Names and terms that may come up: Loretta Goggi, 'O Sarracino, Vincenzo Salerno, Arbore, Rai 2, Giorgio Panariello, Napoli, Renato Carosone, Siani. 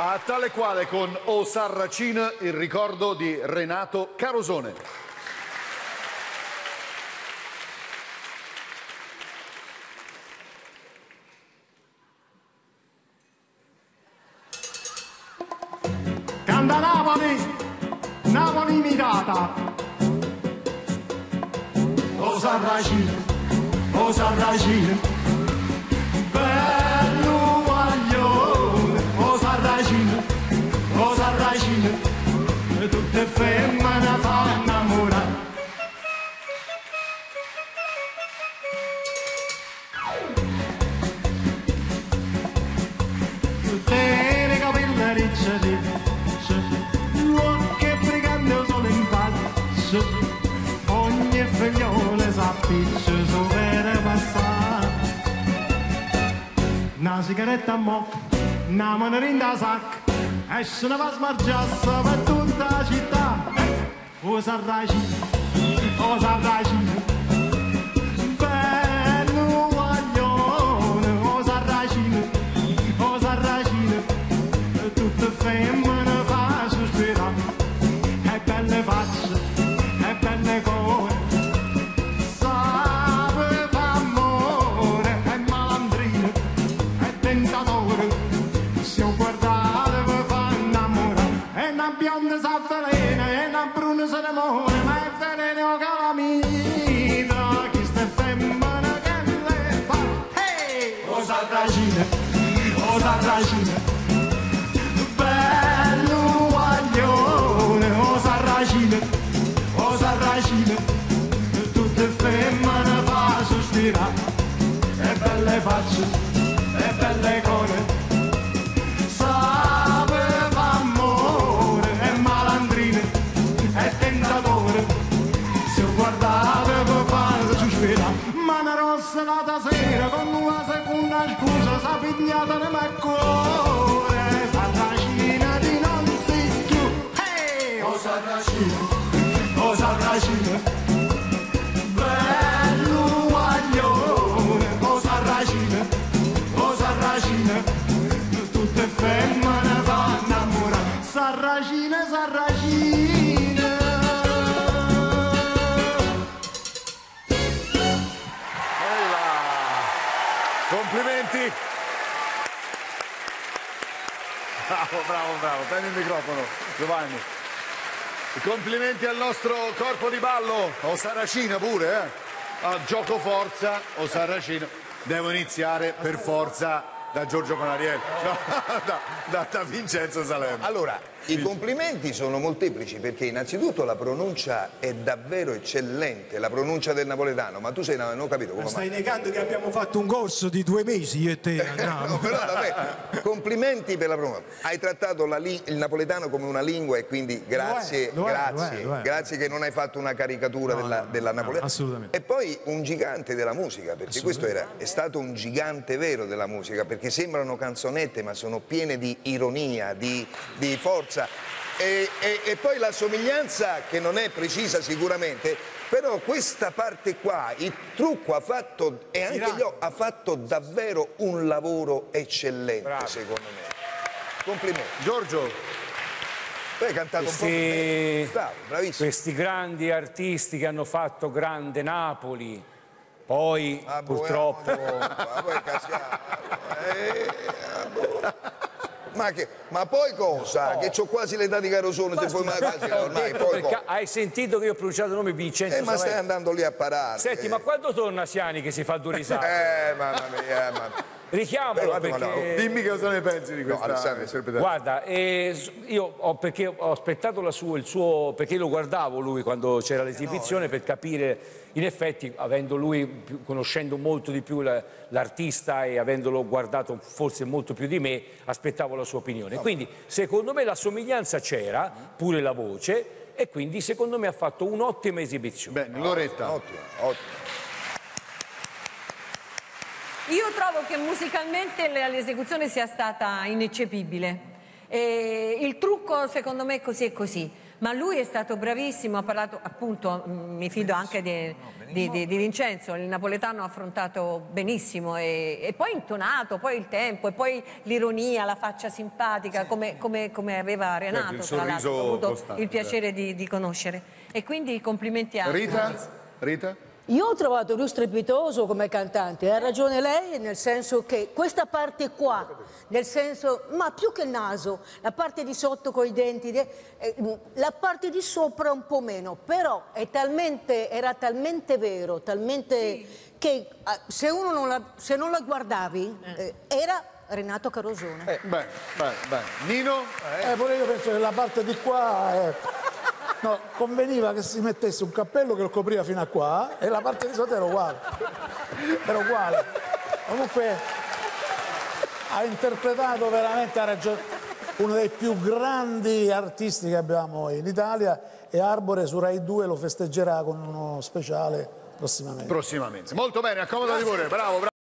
A tale quale con 'O Sarracino, il ricordo di Renato Carosone. Da Napoli, Napoli imitata. O Sarracino, O Sarracino, bello guaglione. O Sarracino, O Sarracino, tutte femmine fanno innamorare. Tutte le capelle ricciate. Che brigante o solo in faccia, ogni figliole s'appiccia su vere passare. Una sigaretta a mo', una manerinda sac, e se ne va smargiassa per tutta la città. O Sarracino, O Sarracino, bello guaglione. O Sarracino, O Sarracino, tutte femmine. O Sarracino, bello guaglione. O Sarracino, O Sarracino, tutte femmine fa sospirare. E belle facce, e belle cose, sapeva amore. E malandrine, e tentatore, se guardate per fare sospirare. Ma una rossa la sera con una seconda scusa pigliata nel macore. Sarracino di non si più. O Sarracino, O Sarracino, bello guaglione. O Sarracino, O Sarracino, tutte femmine vanno innamorate. Sarracino, Sarracino. Complimenti. Bravo, bravo, bravo. Prendi il microfono, Giovanni. Complimenti al nostro corpo di ballo. O Sarracino pure, eh? A gioco forza, O Sarracino. Devo iniziare per forza da Giorgio Panariello, da Vincenzo Salerno. Allora, i complimenti sono molteplici, perché innanzitutto la pronuncia è davvero eccellente, la pronuncia del napoletano, ma tu sei, non ho capito come stai mai. Negando che abbiamo fatto un corso di 2 mesi io e te. No, però vabbè, complimenti per la pronuncia. Hai trattato il napoletano come una lingua e quindi grazie, lo è. Grazie che non hai fatto una caricatura della napoletana. No, assolutamente. E poi un gigante della musica, perché questo è stato un gigante vero della musica, perché sembrano canzonette ma sono piene di ironia, di forza e poi la somiglianza che non è precisa sicuramente, però questa parte qua, il trucco ha fatto, e anche io, ha fatto davvero un lavoro eccellente. Bravo. Secondo me, complimenti Giorgio. Tu hai cantato un po' più. Bravo, bravissimo. Questi grandi artisti che hanno fatto grande Napoli, poi purtroppo poi ma poi cosa? No. Che c'ho quasi l'età di Carosone, ma poi ormai poi. Hai sentito che io ho pronunciato il nome Vincenzo Salerno? Ma stai andando lì a parare. Senti, ma quando torna Siani che si fa due risate? Mamma mia, richiamalo. Beh, perché... Dimmi cosa ne pensi di questa. No, Alessandro, guarda, io ho aspettato il suo perché lo guardavo lui quando c'era l'esibizione per capire, in effetti, avendo lui, conoscendo molto di più l'artista e avendolo guardato forse molto più di me, aspettavo la sua opinione. No. Quindi secondo me la somiglianza c'era, pure la voce, e quindi secondo me ha fatto un'ottima esibizione. Bene, Loretta. Ottima, ottima. Io trovo che musicalmente l'esecuzione sia stata ineccepibile. E il trucco secondo me è così. ma lui è stato bravissimo, ha parlato appunto, mi fido anche di Vincenzo, il napoletano ha affrontato benissimo e poi intonato, poi il tempo e poi l'ironia, la faccia simpatica, sì, come aveva Renato, il tra l'altro ho avuto costante, il piacere di conoscere, e quindi complimenti a Rita? Io ho trovato lui strepitoso come cantante, ha ragione lei, nel senso che questa parte qua, nel senso, ma più che il naso, la parte di sotto con i denti, la parte di sopra un po' meno, però è talmente, era talmente vero, talmente, sì, che se uno non la, se non la guardavi, era Renato Carosone. Nino? Pure io penso che la parte di qua no, conveniva che si mettesse un cappello che lo copriva fino a qua e la parte di sotto era uguale. Era uguale. Comunque ha interpretato veramente, ha ragione, uno dei più grandi artisti che abbiamo in Italia, e Arbore su Rai 2 lo festeggerà con uno speciale prossimamente. Molto bene, accomodati pure, bravo, bravo.